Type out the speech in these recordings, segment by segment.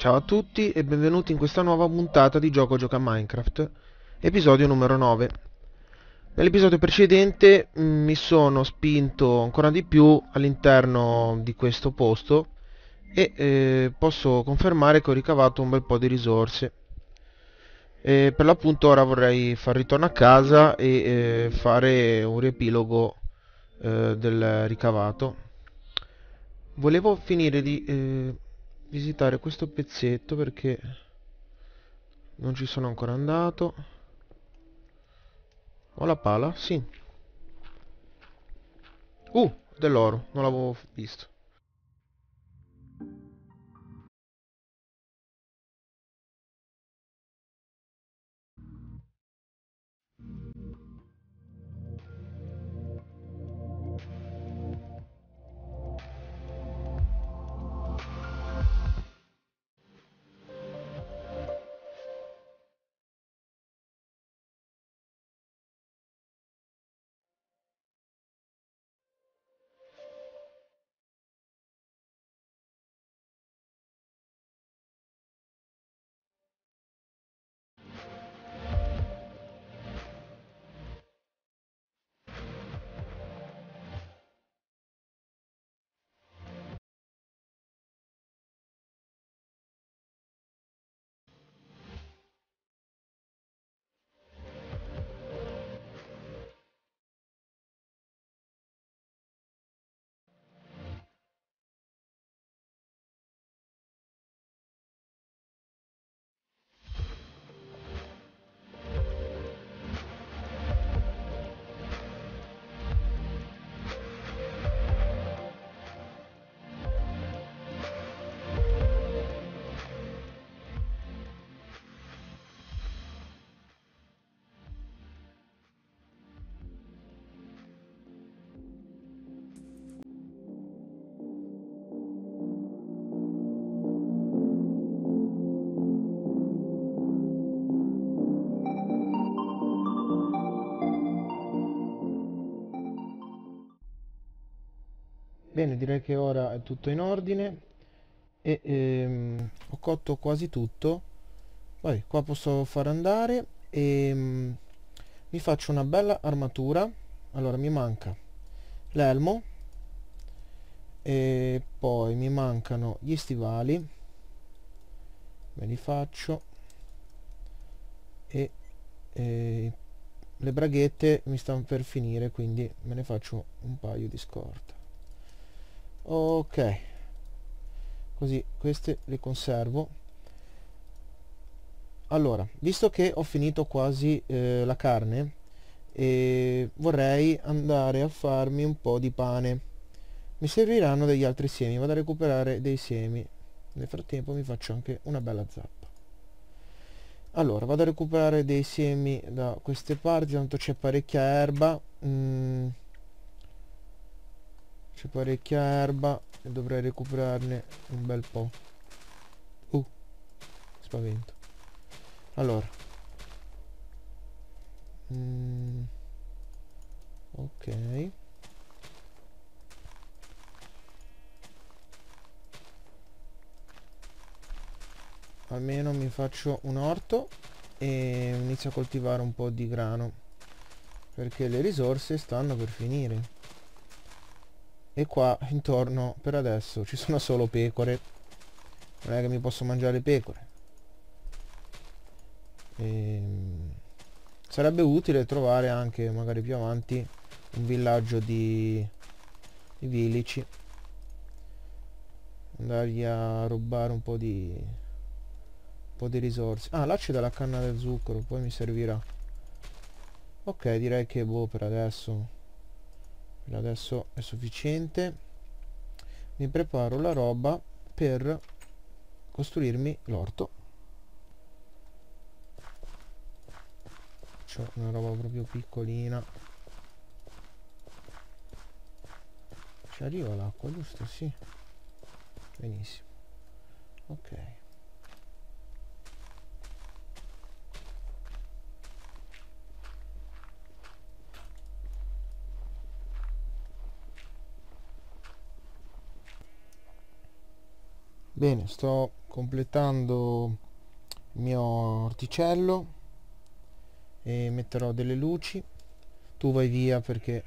Ciao a tutti e benvenuti in questa nuova puntata di Gioco gioca Minecraft, episodio numero 9. Nell'episodio precedente mi sono spinto ancora di più all'interno di questo posto e posso confermare che ho ricavato un bel po' di risorse. Per l'appunto ora vorrei far ritorno a casa e fare un riepilogo del ricavato. Volevo finire di... visitare questo pezzetto perché non ci sono ancora andato. Ho la pala? Sì. Dell'oro, non l'avevo visto. Bene, direi che ora è tutto in ordine e ho cotto quasi tutto. Poi qua posso far andare e mi faccio una bella armatura. Allora mi manca l'elmo e poi mi mancano gli stivali, me li faccio, e le braghette mi stanno per finire, quindi me ne faccio un paio di scorta. Ok, così queste le conservo. Allora, visto che ho finito quasi la carne, vorrei andare a farmi un po' di pane. Mi serviranno degli altri semi, vado a recuperare dei semi. Nel frattempo mi faccio anche una bella zappa. Allora, vado a recuperare dei semi da queste parti, tanto c'è parecchia erba. C'è parecchia erba e dovrei recuperarne un bel po'. Spavento. Allora. Ok. Almeno mi faccio un orto e inizio a coltivare un po' di grano, perché le risorse stanno per finire. E qua intorno per adesso ci sono solo pecore. Non è che mi posso mangiare pecore. Sarebbe utile trovare anche magari più avanti un villaggio di vilici, andargli a rubare un po' di risorse. Là c'è della canna del zucchero, poi mi servirà. Ok, direi che per adesso è sufficiente. Mi preparo la roba per costruirmi l'orto. C'ho una roba proprio piccolina. Ci arriva l'acqua, giusto? Sì. Benissimo. Ok. Bene, sto completando il mio orticello e metterò delle luci. Tu vai via perché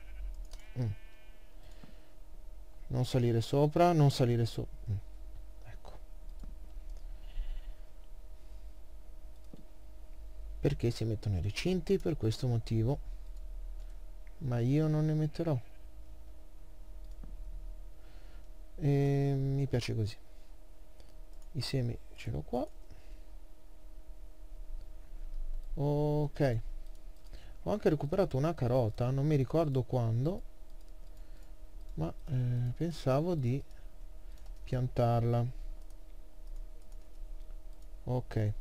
non salire sopra, non salire sopra. Ecco. Perché si mettono i recinti per questo motivo, ma io non ne metterò. E mi piace così. I semi ce l'ho qua. Ok. Ho anche recuperato una carota, non mi ricordo quando, ma pensavo di piantarla. Ok.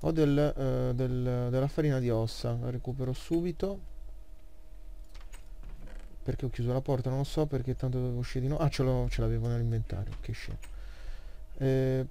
Ho della farina di ossa, la recupero subito. Perché ho chiuso la porta non lo so, perché tanto dovevo uscire di nuovo. Ah, ce l'avevo nell'inventario, che scemo.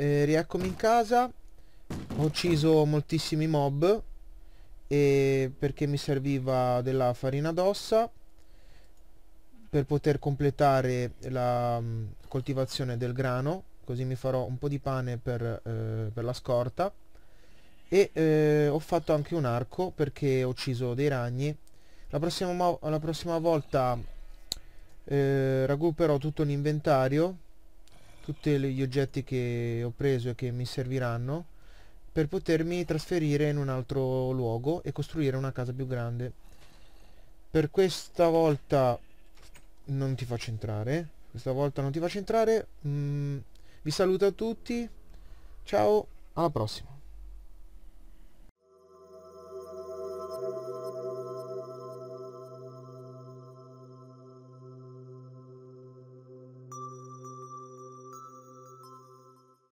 Rieccomi in casa. Ho ucciso moltissimi mob e perché mi serviva della farina d'ossa per poter completare la coltivazione del grano, così mi farò un po' di pane per la scorta. E ho fatto anche un arco perché ho ucciso dei ragni. La prossima volta recupero tutto l'inventario, tutti gli oggetti che ho preso e che mi serviranno per potermi trasferire in un altro luogo e costruire una casa più grande. Per questa volta non ti faccio entrare, vi saluto a tutti, ciao, alla prossima.